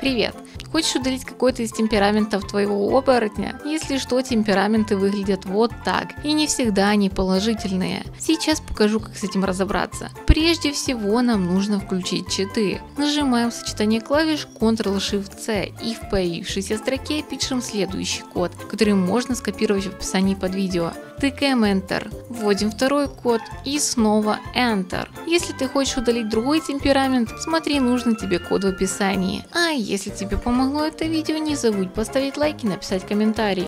Привет! Хочешь удалить какой-то из темпераментов твоего оборотня? Если что, темпераменты выглядят вот так, и не всегда они положительные. Сейчас покажу, как с этим разобраться. Прежде всего, нам нужно включить читы. Нажимаем сочетание клавиш Ctrl-Shift-C и в появившейся строке пишем следующий код, который можно скопировать в описании под видео. Тыкаем Enter, вводим второй код и снова Enter. Если ты хочешь удалить другой темперамент, смотри нужный тебе код в описании. А если тебе помогло это видео, не забудь поставить лайк и написать комментарий.